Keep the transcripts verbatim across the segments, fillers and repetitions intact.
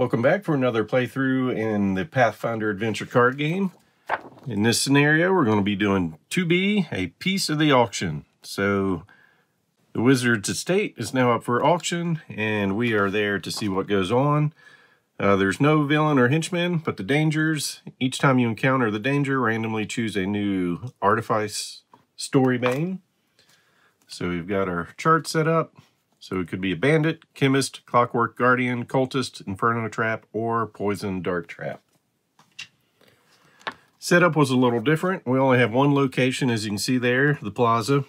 Welcome back for another playthrough in the Pathfinder Adventure Card Game. In this scenario, we're going to be doing two B, a piece of the auction. So the Wizard's Estate is now up for auction, and we are there to see what goes on. Uh, there's no villain or henchman, but the dangers. Each time you encounter the danger, randomly choose a new artifice story bane. So we've got our chart set up. So it could be a bandit, chemist, clockwork guardian, cultist, inferno trap, or poison dart trap. Setup was a little different. We only have one location, as you can see there, the Plaza.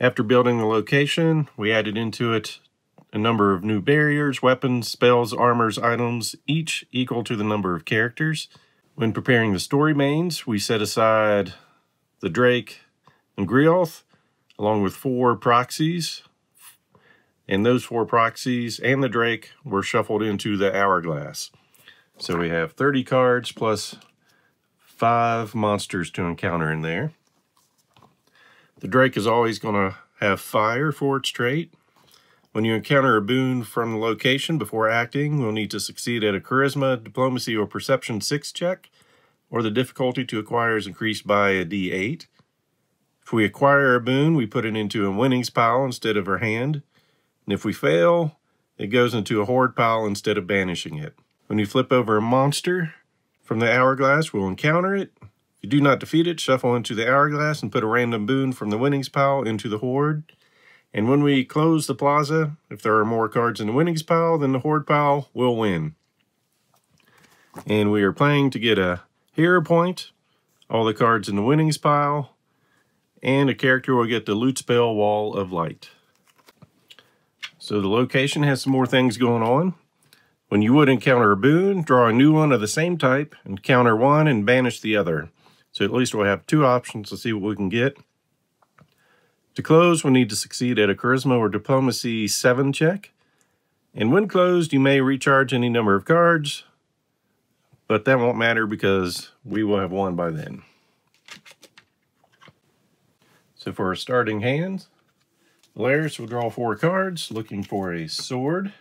After building the location, we added into it a number of new barriers, weapons, spells, armors, items, each equal to the number of characters. When preparing the story mains, we set aside the Drake and Griaulf, along with four proxies. And those four proxies and the Drake were shuffled into the hourglass. So we have thirty cards plus five monsters to encounter in there. The Drake is always going to have fire for its trait. When you encounter a boon from the location before acting, you'll need to succeed at a charisma, diplomacy, or perception six check, or the difficulty to acquire is increased by a D eight. If we acquire a boon, we put it into a winnings pile instead of our hand. And if we fail, it goes into a hoard pile instead of banishing it. When you flip over a monster from the hourglass, we'll encounter it. If you do not defeat it, shuffle into the hourglass and put a random boon from the winnings pile into the hoard. And when we close the Plaza, if there are more cards in the winnings pile than the hoard pile, we'll win. And we are playing to get a hero point, all the cards in the winnings pile, and a character will get the loot spell Wall of Light. So the location has some more things going on. When you would encounter a boon, draw a new one of the same type, encounter one and banish the other. So at least we'll have two options to see what we can get. To close, we'll need to succeed at a charisma or diplomacy seven check. And when closed, you may recharge any number of cards, but that won't matter because we will have won by then. So for our starting hands, Valeros will draw four cards, looking for a sword.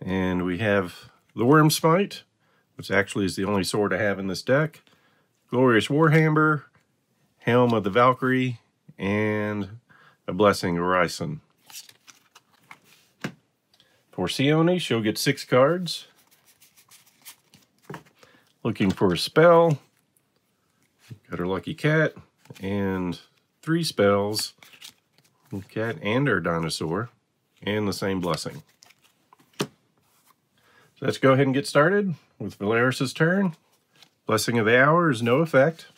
And we have the Wyrmspite, which actually is the only sword I have in this deck. Glorious Warhammer, Helm of the Valkyrie, and a Blessing of Rison. For Sione, she'll get six cards. Looking for a spell. Got her lucky cat, and three spells. Cat and our dinosaur, and the same blessing. So let's go ahead and get started with Valeros' turn. Blessing of the Hour is no effect.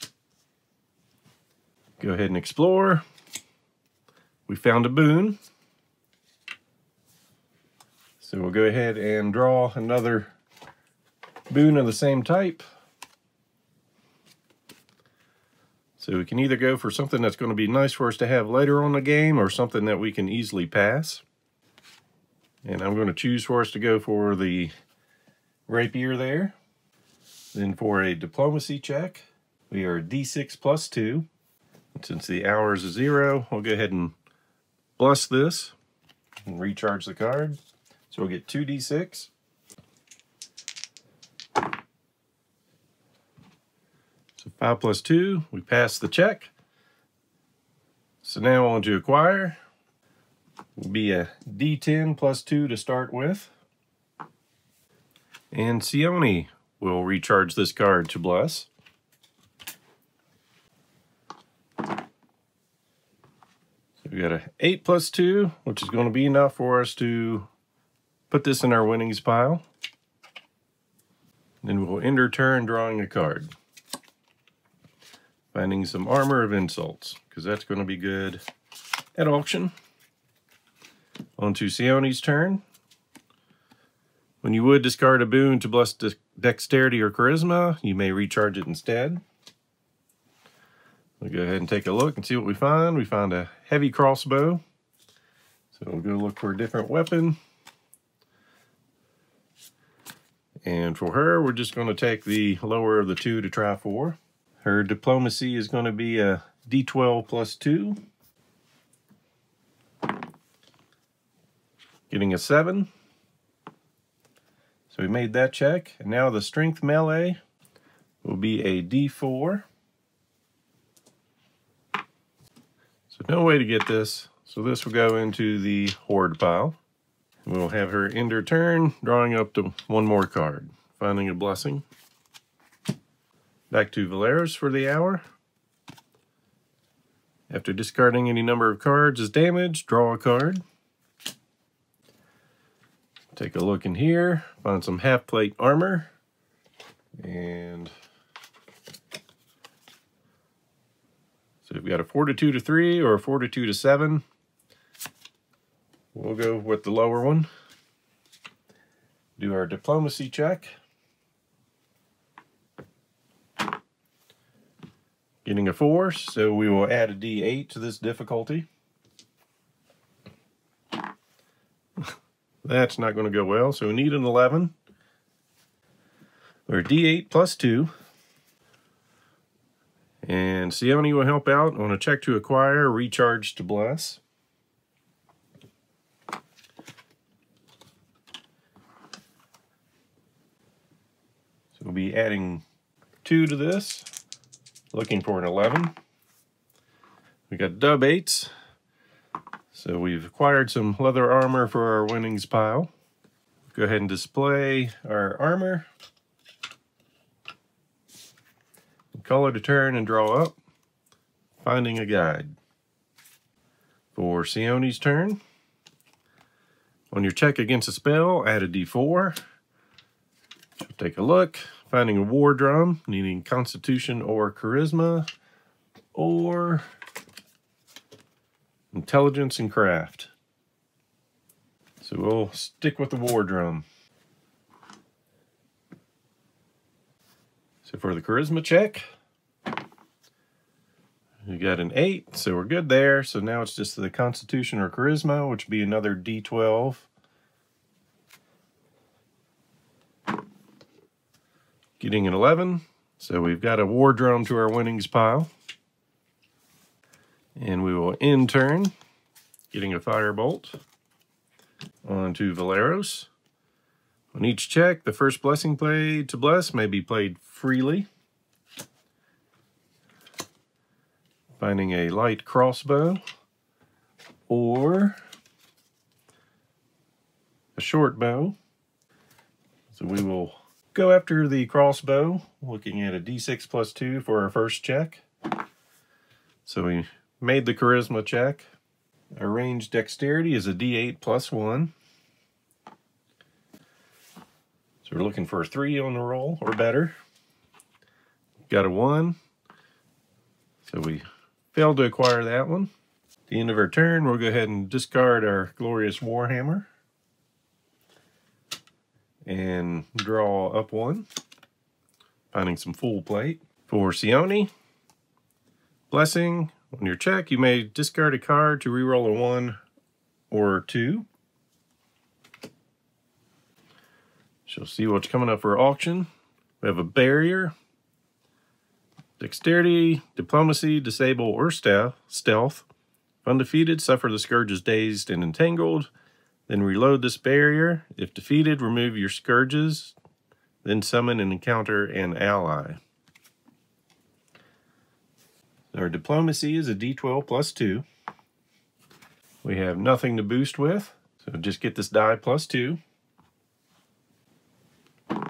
Go ahead and explore. We found a boon. So we'll go ahead and draw another boon of the same type. So we can either go for something that's going to be nice for us to have later on the game or something that we can easily pass. And I'm going to choose for us to go for the rapier there. Then for a diplomacy check, we are D six plus two. And since the hour is a zero, we'll go ahead and bless this and recharge the card. So we'll get two D six. So five plus two, we pass the check. So now on to acquire. Will be a D ten plus two to start with. And Sione will recharge this card to bless. So we got a eight plus two, which is going to be enough for us to put this in our winnings pile. Then we'll end our turn drawing a card. Finding some armor of insults, because that's going to be good at auction. On to Sione's turn. When you would discard a boon to bless de dexterity or charisma, you may recharge it instead. We'll go ahead and take a look and see what we find. We find a heavy crossbow. So we'll go look for a different weapon. And for her, we're just going to take the lower of the two to try for. Her diplomacy is going to be a D twelve plus two. Getting a seven. So we made that check. And now the strength melee will be a D four. So no way to get this. So this will go into the horde pile. We'll have her end her turn, drawing up to one more card, finding a blessing. Back to Valeros for the hour. After discarding any number of cards as damage, draw a card. Take a look in here, find some half plate armor, and so we've got a fortitude of three or a fortitude of seven. We'll go with the lower one. Do our diplomacy check. Getting a four, so we will add a D eight to this difficulty. That's not going to go well, so we need an eleven. Or D eight plus two. And Sione will help out on a check to acquire, recharge to bless. So we'll be adding two to this. Looking for an eleven. We got dub eights. So we've acquired some leather armor for our winnings pile. Go ahead and display our armor. Color to turn and draw up. Finding a guide. For Sione's turn. On your check against a spell, add a D four. So take a look. Finding a war drum, needing constitution or charisma, or intelligence and craft. So we'll stick with the war drum. So for the charisma check, we got an eight, so we're good there. So now it's just the constitution or charisma, which would be another D twelve. Getting an eleven, so we've got a war drum to our winnings pile. And we will end turn, getting a firebolt onto Valeros. On each check, the first blessing played to bless may be played freely. Finding a light crossbow or a short bow. So we will go after the crossbow, looking at a D six plus two for our first check. So we made the charisma check. Our range dexterity is a D eight plus one. So we're looking for a three on the roll or better. Got a one. So we failed to acquire that one. At the end of our turn, we'll go ahead and discard our glorious warhammer. And draw up one, finding some full plate. For Sione, blessing, on your check, you may discard a card to reroll a one or two. She'll see what's coming up for auction. We have a barrier, dexterity, diplomacy, disable, or stealth. Stealth. If undefeated, suffer the scourges dazed and entangled. Then reload this barrier. If defeated, remove your scourges. Then summon and encounter an ally. Our diplomacy is a D twelve plus two. We have nothing to boost with, so just get this die plus two. So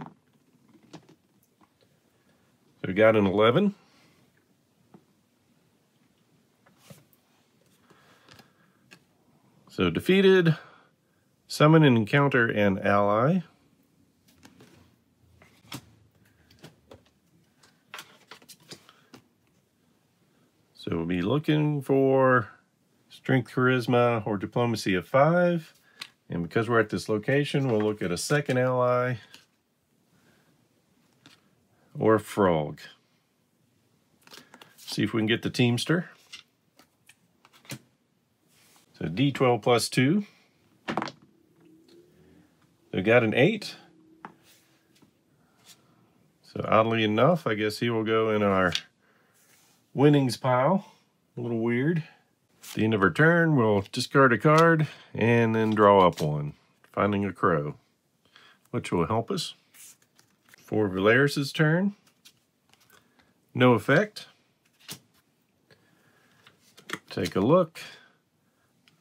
we got an eleven. So defeated. Summon and encounter an ally. So we'll be looking for strength, charisma, or diplomacy of five. And because we're at this location, we'll look at a second ally or a frog. See if we can get the Teamster. So D twelve plus two. We got an eight. So oddly enough, I guess he will go in our winnings pile. A little weird. At the end of our turn, we'll discard a card and then draw up one, finding a crow. which will help us. For Valeros' turn, no effect. Take a look.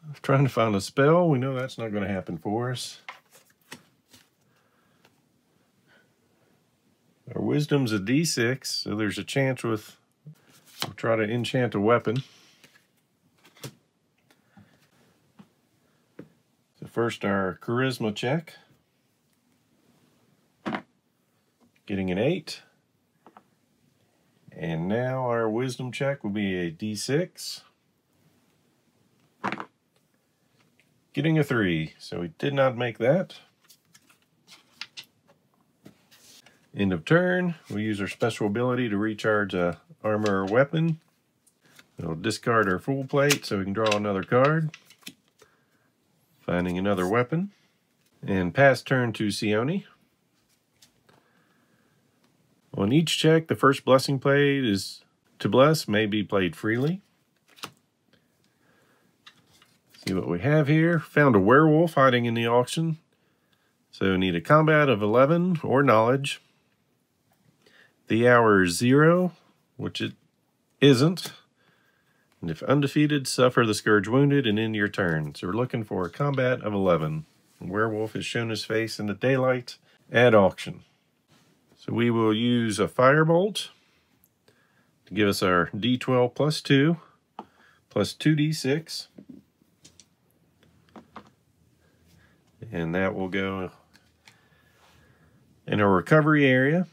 I'm trying to find a spell. We know that's not going to happen for us. Our wisdom's a D six, so there's a chance with... We'll try to enchant a weapon. So first, our charisma check. Getting an eight. And now our wisdom check will be a D six. Getting a three, so we did not make that. End of turn, we use our special ability to recharge a armor or weapon. It'll discard our full plate so we can draw another card. Finding another weapon. And pass turn to Sione. On each check, the first blessing played is to bless, may be played freely. See what we have here. Found a werewolf hiding in the auction. So need a combat of eleven or knowledge. The hour is zero, which it isn't. And if undefeated, suffer the scourge wounded and end your turn. So we're looking for a combat of eleven. The werewolf has shown his face in the daylight at auction. So we will use a firebolt to give us our D twelve plus two, plus two D six. And that will go in our recovery area.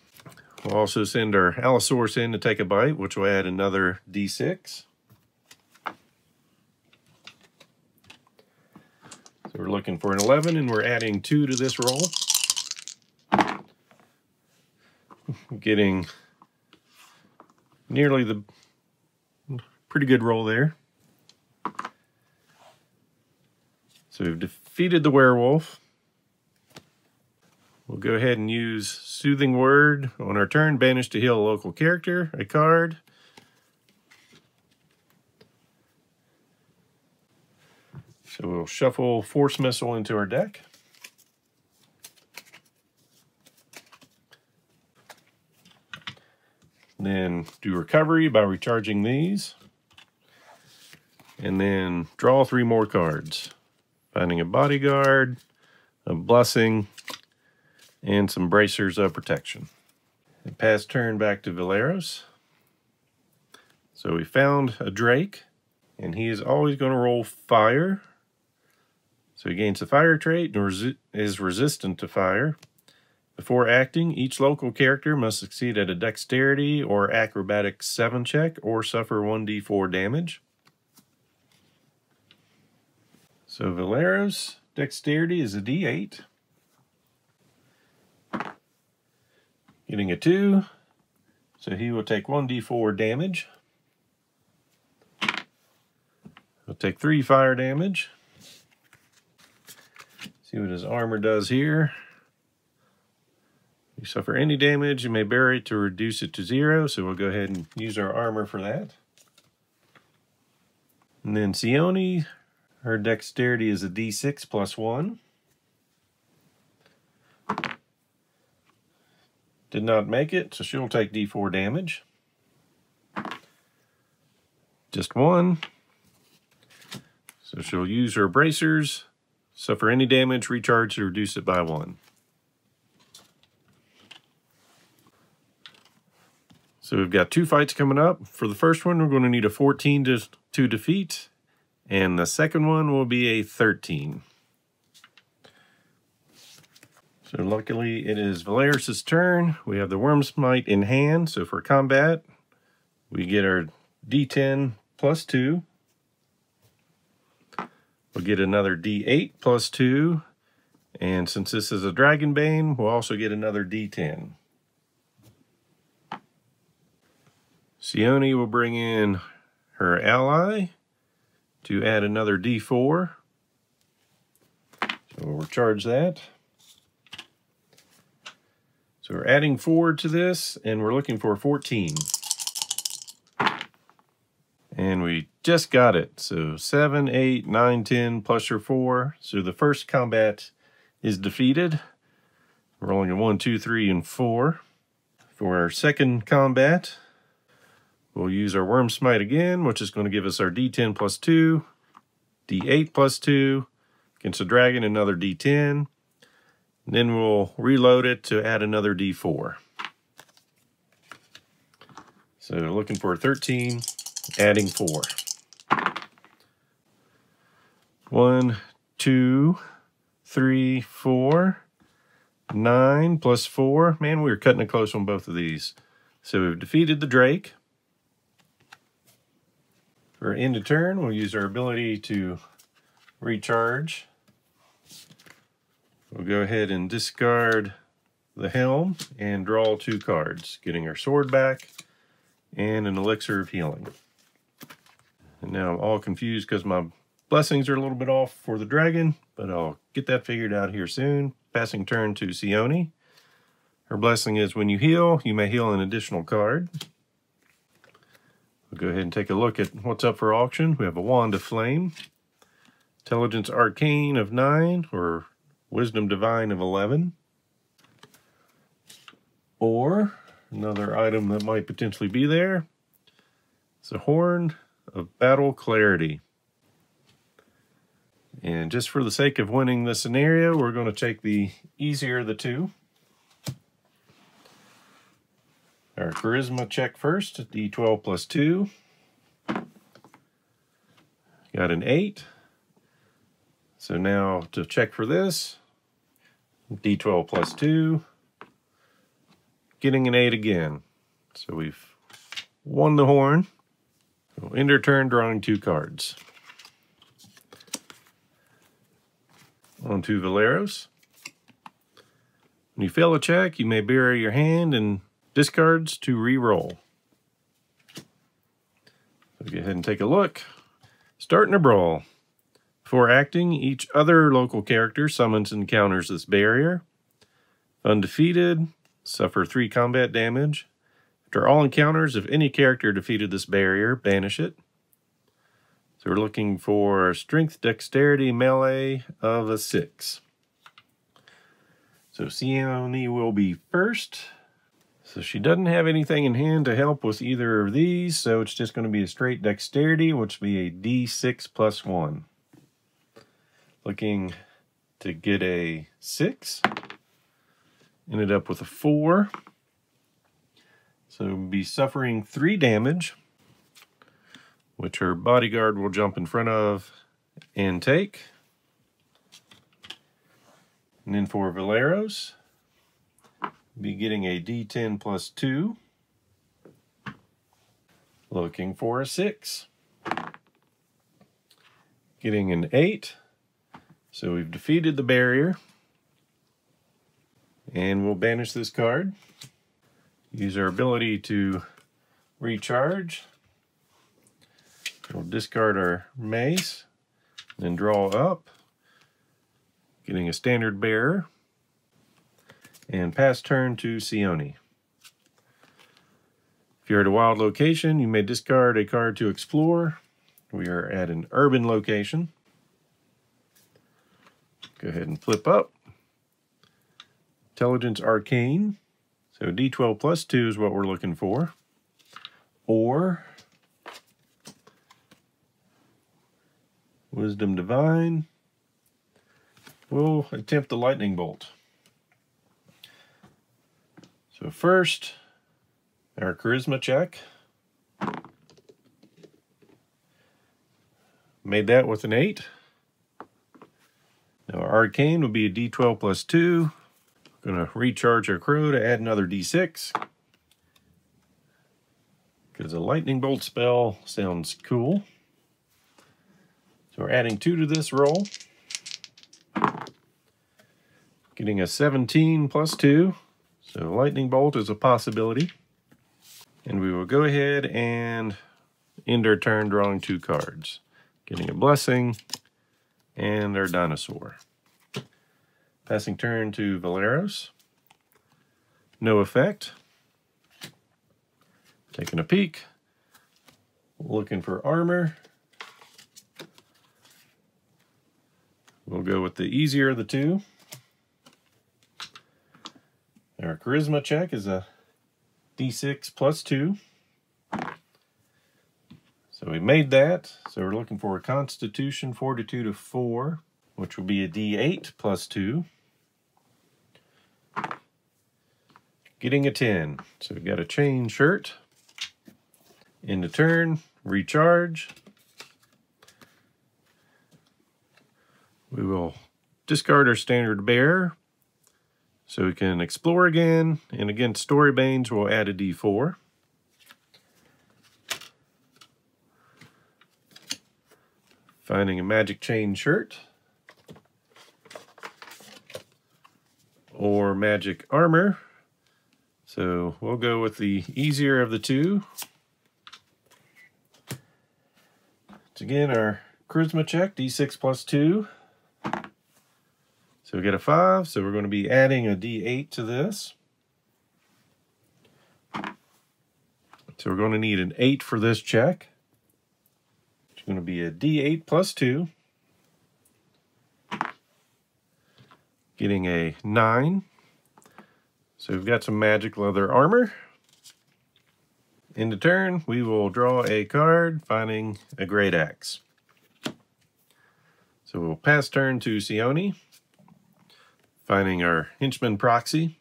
We'll also send our Allosaurus in to take a bite, which will add another D six. So we're looking for an eleven, and we're adding two to this roll. Getting nearly the pretty good roll there. So we've defeated the werewolf. We'll go ahead and use Soothing Word on our turn. Banish to heal a local character, a card. So we'll shuffle Force Missile into our deck. Then do recovery by recharging these. And then draw three more cards. Finding a bodyguard, a blessing, and some bracers of protection. And pass turn back to Valeros. So we found a Drake, and he is always going to roll fire. So he gains the fire trait and resi is resistant to fire. Before acting, each local character must succeed at a dexterity or acrobatics seven check or suffer one D four damage. So Valeros' dexterity is a D eight. Getting a two, so he will take one D four damage. He'll take three fire damage. See what his armor does here. You suffer any damage, you may bury it to reduce it to zero, so we'll go ahead and use our armor for that. And then Sione, her dexterity is a D six plus one. Did not make it, so she'll take D four damage. Just one. So she'll use her bracers, suffer any damage, recharge to reduce it by one. So we've got two fights coming up. For the first one, we're going to need a fourteen to, to defeat. And the second one will be a thirteen. So luckily it is Valeros' turn. We have the Wyrmsmite in hand. So for combat, we get our D ten plus two. We'll get another D eight plus two. And since this is a Dragonbane, we'll also get another D ten. Sione will bring in her ally to add another D four. So we'll recharge that. So we're adding four to this, and we're looking for fourteen. And we just got it. So seven, eight, nine, ten, plus your four. So the first combat is defeated. Rolling a one, two, three, and four. For our second combat, we'll use our Wyrmsmite again, which is going to give us our D ten plus two, D eight plus two, against a dragon, another D ten. And then we'll reload it to add another D four. So looking for a thirteen, adding four. One, two, three, four, nine plus four. Man, we were cutting it close on both of these. So we've defeated the Drake. For end of turn, we'll use our ability to recharge. We'll go ahead and discard the helm and draw two cards, getting our sword back and an elixir of healing. And now I'm all confused because my blessings are a little bit off for the dragon, but I'll get that figured out here soon. Passing turn to Sione. Her blessing is when you heal, you may heal an additional card. We'll go ahead and take a look at what's up for auction. We have a Wand of Flame, Intelligence Arcane of nine, or Wisdom Divine of eleven, or another item that might potentially be there. It's a Horn of Battle Clarity. And just for the sake of winning the scenario, we're going to take the easier of the two. Our Charisma check first, D twelve plus two. Got an eight. So now to check for this, D twelve plus two. Getting an eight again. So we've won the horn. We'll end our turn drawing two cards. On to Valeros. When you fail a check, you may bury your hand and discards to re-roll. So go ahead and take a look. Starting a brawl. Before acting, each other local character summons and counters this barrier. Undefeated, suffer three combat damage. After all encounters, if any character defeated this barrier, banish it. So we're looking for strength, dexterity, melee of a six. So Sione will be first. So she doesn't have anything in hand to help with either of these, so it's just going to be a straight dexterity, which will be a D six plus one. Looking to get a six. Ended up with a four. So we'll be suffering three damage, which her bodyguard will jump in front of and take. And then for Valeros, be getting a D ten plus two. Looking for a six. Getting an eight. So we've defeated the barrier, and we'll banish this card. Use our ability to recharge. We'll discard our mace, then draw up, getting a standard bearer, and pass turn to Sione. If you're at a wild location, you may discard a card to explore. We are at an urban location. Go ahead and flip up. Intelligence Arcane. So D twelve plus two is what we're looking for. Or Wisdom Divine. We'll attempt the Lightning Bolt. So first, our Charisma check. Made that with an eight. Now our Arcane will be a D twelve plus two. We're gonna recharge our crew to add another D six. Because a lightning bolt spell sounds cool. So we're adding two to this roll. Getting a seventeen plus two. So lightning bolt is a possibility. And we will go ahead and end our turn drawing two cards. Getting a blessing and our dinosaur. Passing turn to Valeros. No effect. Taking a peek. Looking for armor. We'll go with the easier of the two. Our charisma check is a d six plus two. So we made that. So we're looking for a constitution fortitude of four, which will be a d eight plus two. Getting a ten. So we got a chain shirt. End of turn, recharge. We will discard our standard bear so we can explore again. And again, story banes will add a d four. Finding a magic chain shirt or magic armor. So we'll go with the easier of the two. It's again our charisma check, d six plus two. So we get a five, so we're going to be adding a d eight to this. So we're going to need an eight for this check. It's going to be a d eight plus two. Getting a nine. So we've got some magic leather armor. End of turn, we will draw a card, finding a great axe. So we'll pass turn to Sione. Finding our henchman proxy.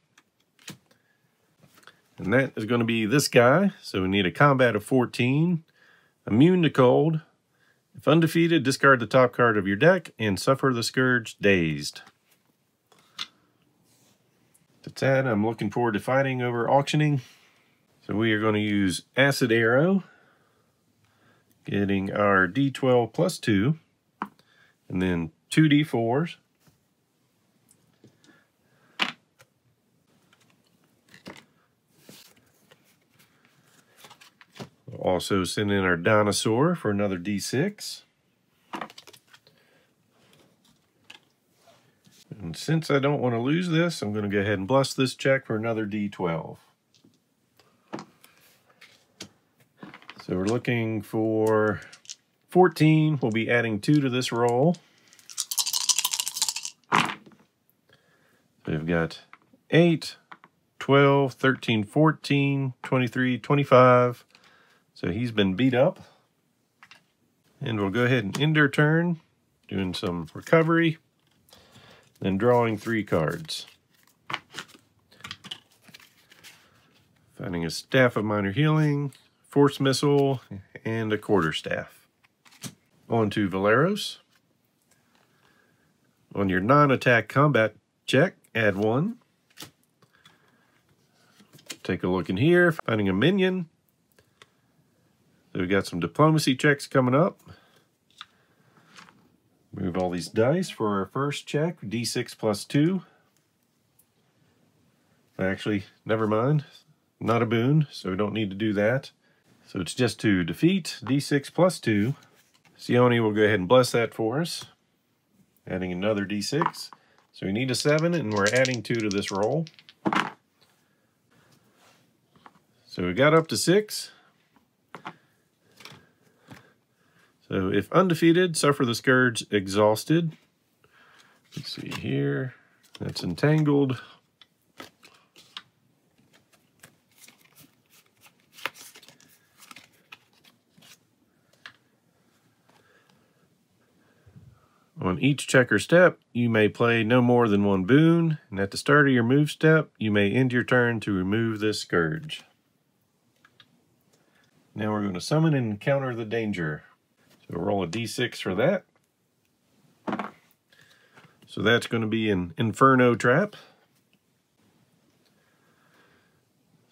And that is going to be this guy. So we need a combat of fourteen, immune to cold. If undefeated, discard the top card of your deck and suffer the scourge dazed. That's that. I'm looking forward to fighting over auctioning. So we are going to use acid arrow, getting our d twelve plus two, and then two d fours. Also send in our dinosaur for another d six. And since I don't want to lose this, I'm going to go ahead and bless this check for another d twelve. So we're looking for fourteen. We'll be adding two to this roll. So we've got eight, twelve, thirteen, fourteen, twenty-three, twenty-five. So he's been beat up. And we'll go ahead and end our turn, doing some recovery, then drawing three cards. Finding a staff of minor healing, force missile, and a quarter staff. On to Valeros. On your non-attack combat check, add one. Take a look in here, finding a minion. So we've got some diplomacy checks coming up. Move all these dice for our first check, d six plus two. Actually, never mind. Not a boon, so we don't need to do that. So it's just to defeat, d six plus two. Sione will go ahead and bless that for us. Adding another d six. So we need a seven, and we're adding two to this roll. So we got up to six. So if undefeated, suffer the scourge exhausted. Let's see here. That's entangled. On each check or step, you may play no more than one boon. And at the start of your move step, you may end your turn to remove this scourge. Now we're going to summon and encounter the danger. So roll a d six for that. So that's going to be an Inferno Trap.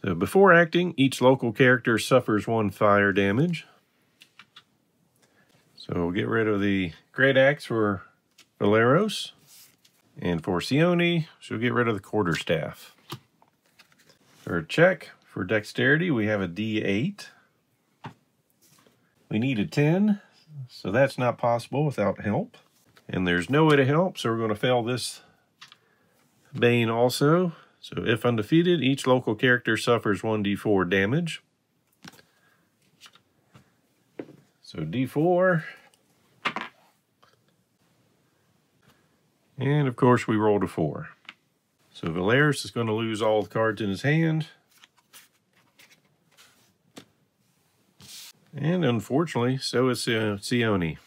So before acting, each local character suffers one fire damage. So we'll get rid of the Great Axe for Valeros. And for Sione, she'll get rid of the Quarterstaff. For a check for Dexterity, we have a d eight. We need a ten. So that's not possible without help. And there's no way to help, so we're going to fail this Bane also. So if undefeated, each local character suffers one d four damage. So d four. And of course we rolled a four. So So Valeros is going to lose all the cards in his hand. And unfortunately, so is uh, Sione.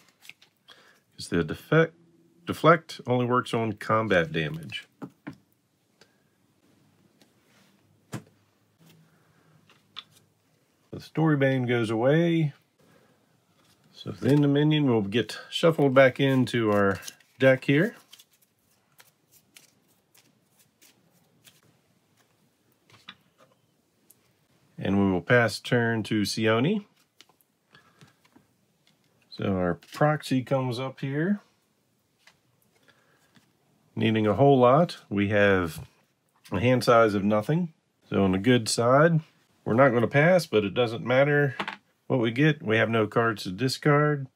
Because the defect, deflect only works on combat damage. The Storybane goes away. So then the minion will get shuffled back into our deck here. And we will pass turn to Sione. So our proxy comes up here. Needing a whole lot. We have a hand size of nothing. So on the good side, we're not going to pass, but it doesn't matter what we get. We have no cards to discard.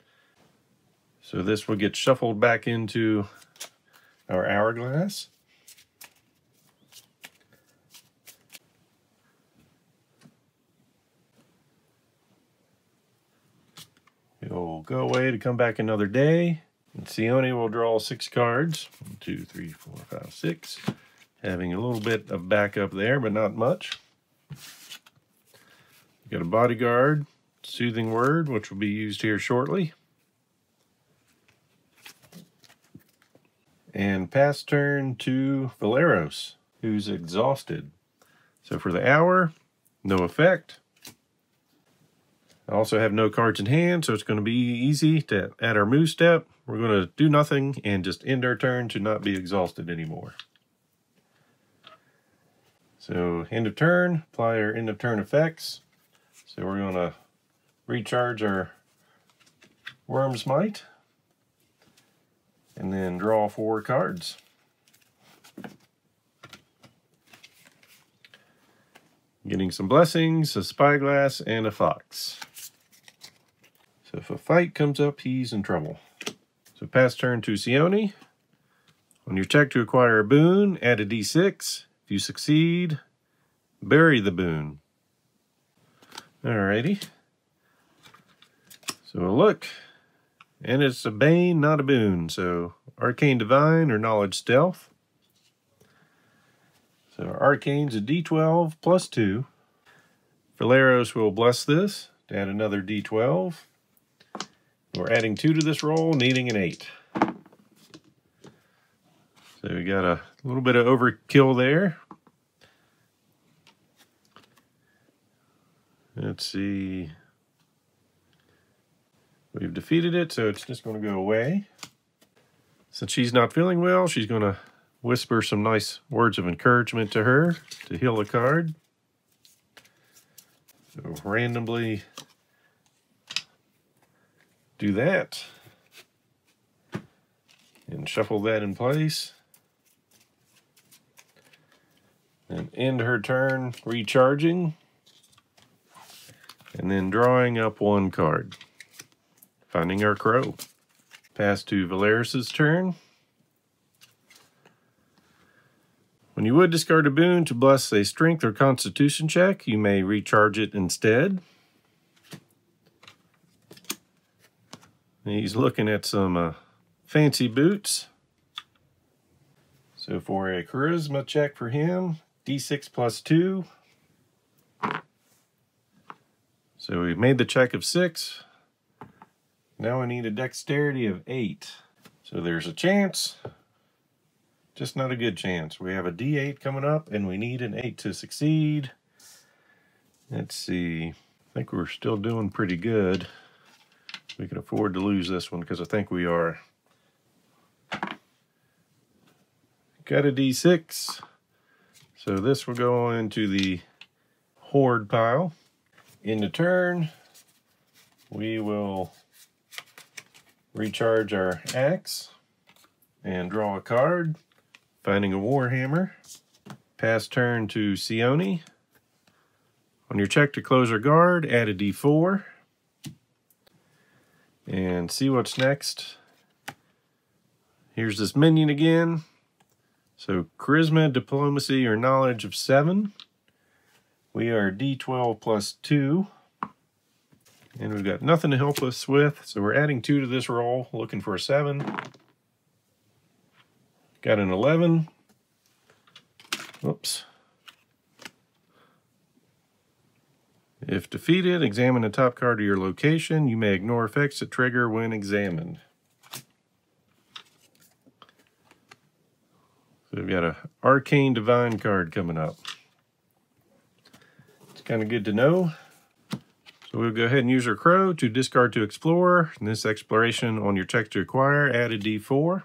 So this will get shuffled back into our hourglass. It'll go away to come back another day. And Sione will draw six cards. One, two, three, four, five, six. Having a little bit of backup there, but not much. We've got a bodyguard, soothing word, which will be used here shortly. And pass turn to Valeros, who's exhausted. So for the hour, no effect. I also have no cards in hand, so it's going to be easy to add our move step. We're going to do nothing and just end our turn to not be exhausted anymore. So end of turn, apply our end of turn effects. So we're going to recharge our Wyrmsmite and then draw four cards. Getting some blessings, a spyglass, and a fox. So if a fight comes up, he's in trouble. So pass turn to Sione. On your check to acquire a boon, add a d six. If you succeed, bury the boon. Alrighty. So a look. And it's a bane, not a boon. So arcane divine or knowledge stealth. So arcane's a d twelve plus two. Valeros will bless this to add another d twelve. We're adding two to this roll, needing an eight. So we got a little bit of overkill there. Let's see. We've defeated it, so it's just going to go away. Since she's not feeling well, she's going to whisper some nice words of encouragement to her to heal the card. So randomly do that and shuffle that in place and end her turn recharging and then drawing up one card, finding our crow. Pass to Valeros's turn. When you would discard a boon to bless a strength or constitution check, you may recharge it instead. He's looking at some uh, fancy boots. So for a charisma check for him, d six plus two. So we've made the check of six. Now I need a dexterity of eight. So there's a chance, just not a good chance. We have a d eight coming up and we need an eight to succeed. Let's see, I think we're still doing pretty good. We can afford to lose this one because I think we are. Got a d six. So this will go into the hoard pile. In the turn, we will recharge our axe and draw a card, finding a warhammer. Pass turn to Sione. On your check to close our guard, add a d four. And see what's next. Here's this minion again. So charisma, diplomacy, or knowledge of seven. We are d twelve plus two. And we've got nothing to help us with. So we're adding two to this roll, looking for a seven. Got an eleven. Whoops. If defeated, examine the top card of your location. You may ignore effects that trigger when examined. So we've got an Arcane Divine card coming up. It's kind of good to know. So we'll go ahead and use our Crow to discard to explore. And this exploration on your check to acquire, add a d four.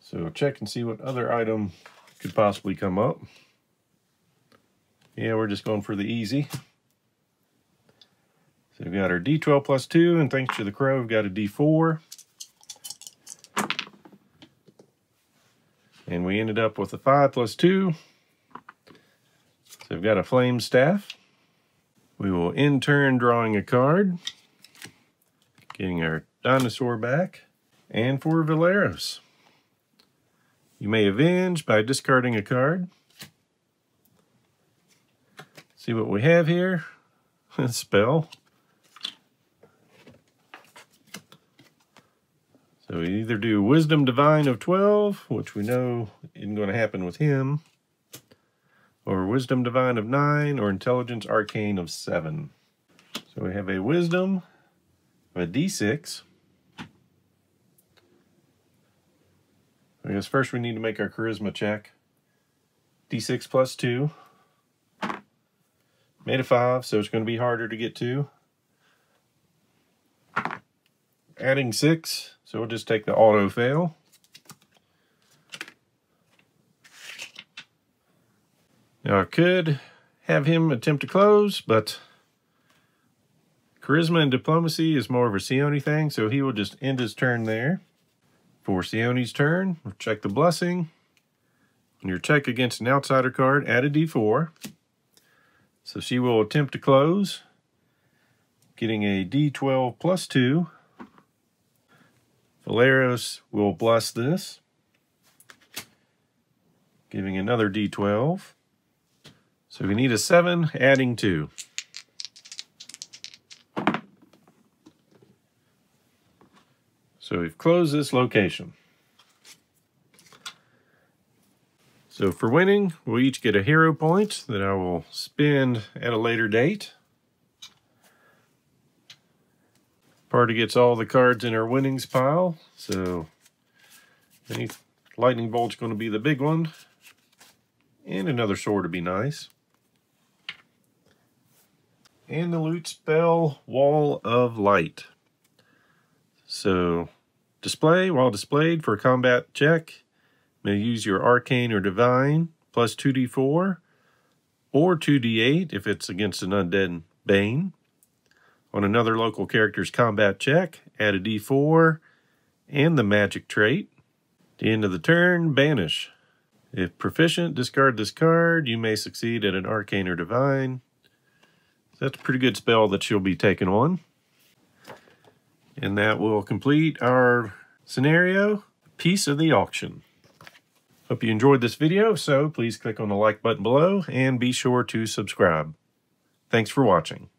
So check and see what other item could possibly come up. Yeah, we're just going for the easy. So we've got our d twelve plus two, and thanks to the Crow, we've got a d four. And we ended up with a five plus two. So we've got a Flame Staff. We will in turn drawing a card, getting our dinosaur back. And for Valeros, you may avenge by discarding a card. See what we have here. Spell. So we either do Wisdom Divine of twelve, which we know isn't going to happen with him, or Wisdom Divine of nine, or Intelligence Arcane of seven. So we have a Wisdom of a d six. I guess first we need to make our Charisma check. d six plus two. Made a five, so it's going to be harder to get to. Adding six, so we'll just take the auto fail. Now I could have him attempt to close, but Charisma and Diplomacy is more of a Sione thing, so he will just end his turn there. For Sione's turn, we'll check the Blessing. On your check against an outsider card, add a d four. So she will attempt to close, getting a d twelve plus two. Valeros will bless this, giving another d twelve. So we need a seven, adding two. So we've closed this location. So for winning, we'll each get a hero point that I will spend at a later date. Party gets all the cards in our winnings pile, so I think Lightning Bolt's going to be the big one, and another sword would be nice. And the loot spell, Wall of Light. So display, while displayed for a combat check, may use your Arcane or Divine plus two d four or two d eight if it's against an undead Bane. On another local character's combat check, add a d four and the magic trait. At the end of the turn, banish. If proficient, discard this card. You may succeed at an Arcane or Divine. So that's a pretty good spell that she'll be taking on. And that will complete our scenario, Piece of the Auction. Hope you enjoyed this video, so please click on the like button below and be sure to subscribe. Thanks for watching.